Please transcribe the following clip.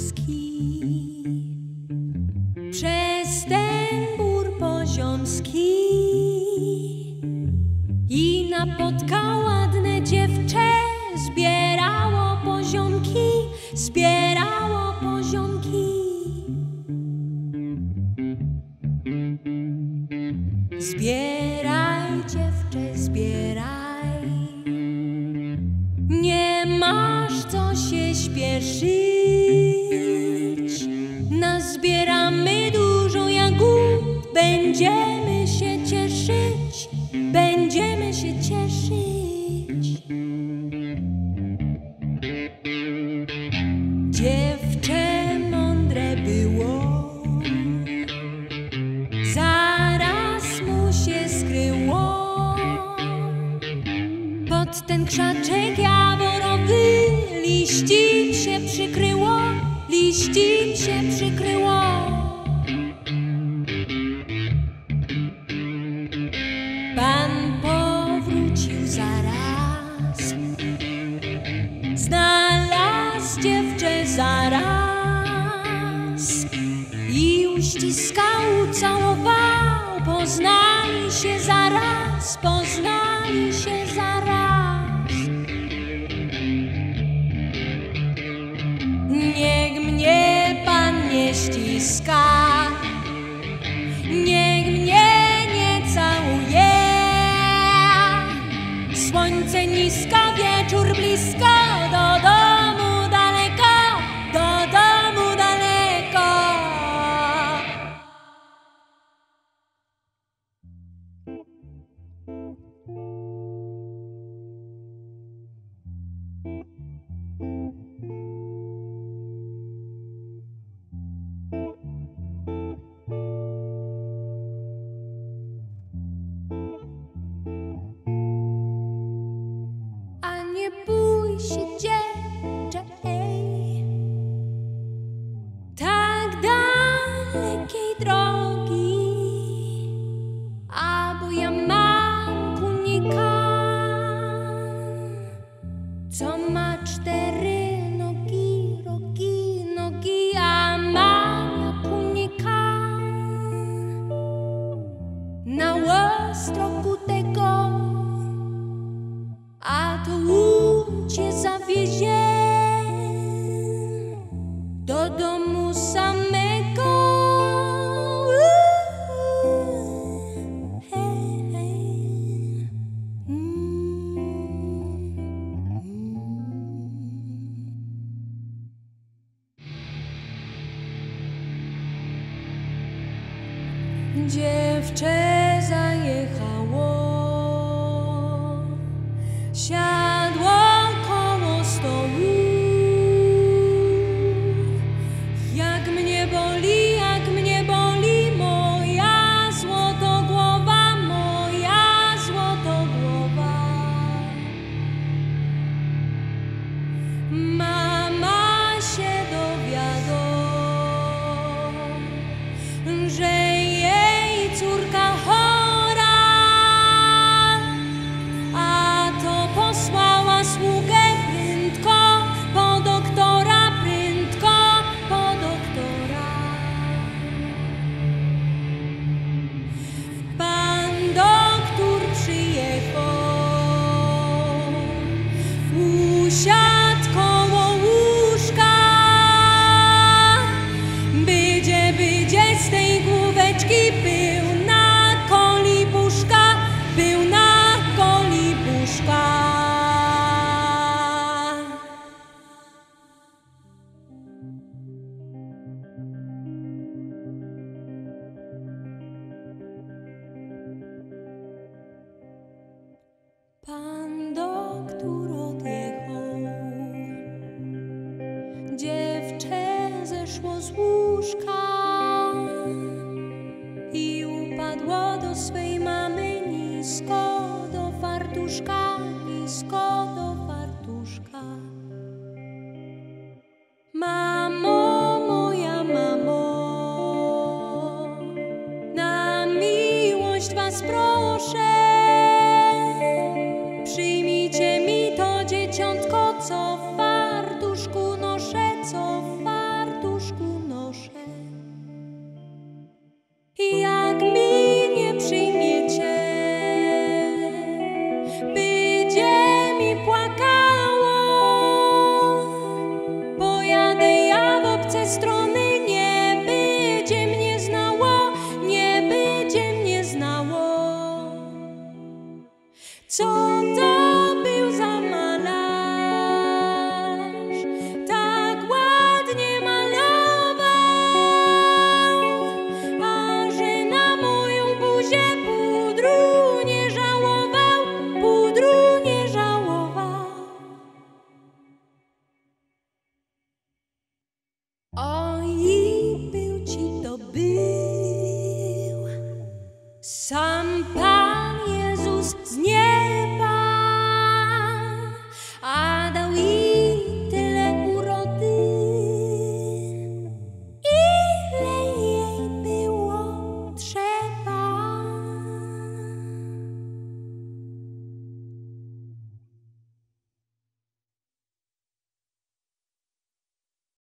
Polski, przez ten mur poziomski, i napotkał ładne dziewczę, zbierało poziomki, zbierało poziomki. Zbieraj, dziewczę, zbieraj, nie masz co się śpieszyć. Nazbieramy dużo jagód, będziemy się cieszyć, będziemy się cieszyć. Dziewczę mądre było, zaraz mu się skryło. Pod ten krzaczek jaworowy liścim się przykryło, liścim się przykryło. Pan powrócił zaraz, znalazł dziewczę zaraz i uściskał, ucałował. Poznali się zaraz, poznali się zaraz. Niech mnie pan nie ściska, niech mnie nie całuje. Słońce nisko, wieczór blisko, do domu daleko, do domu daleko. Co ma cztery nogi, rogi, nogi, a ma kunika. Na łostroku tego, a to łódź cię zawiezie do domu samego. Dziewczę zajechało, siadło koło stołu. Jak mnie boli, moja złotogłowa, moja złotogłowa. Mama się dowiadła, że pan doktor odjechał, dziewczę zeszło z łóżka i upadło do swej mamy nisko do fartuszka, nisko do fartuszka. Mamo, moja mamo, na miłość was proszę, przyjmijcie mi to dzieciątko, co w fartuszku noszę, co w fartuszku. Sam